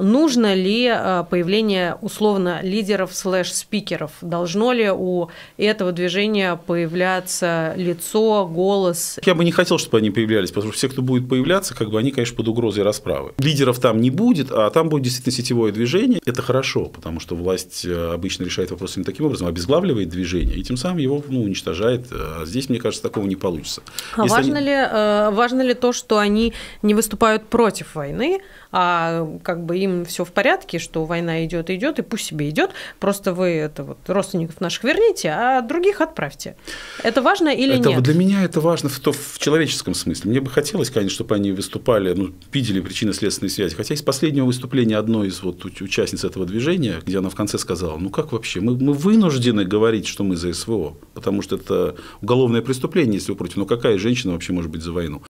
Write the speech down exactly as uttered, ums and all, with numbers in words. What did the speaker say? нужно ли появление условно лидеров слэш-спикеров? Должно ли у этого движения появляться лицо, голос? Я бы не хотел, чтобы они появлялись, потому что все, кто будет появляться, как бы они, конечно, под угрозой расправы. Лидеров там не будет, а там будет действительно сетевое движение. Это хорошо, потому что власть обычно решает вопрос именно таким образом, обезглавливает движение и тем самым его, ну, уничтожает. А здесь, мне кажется, такого не получится. А важно, они... ли, важно ли то, что они не выступают против войны, а как бы им все в порядке, что война идет, идет, и пусть себе идет. Просто вы это вот родственников наших верните, а других отправьте. Это важно или это, нет? Для меня это важно в, то, в человеческом смысле. Мне бы хотелось, конечно, чтобы они выступали, ну, видели причинно-следственные связи. Хотя из последнего выступления одной из вот участниц этого движения, где она в конце сказала: ну как вообще? Мы, мы вынуждены говорить, что мы за СВО, потому что это уголовное преступление, если вы против. Но какая женщина вообще может быть за войну?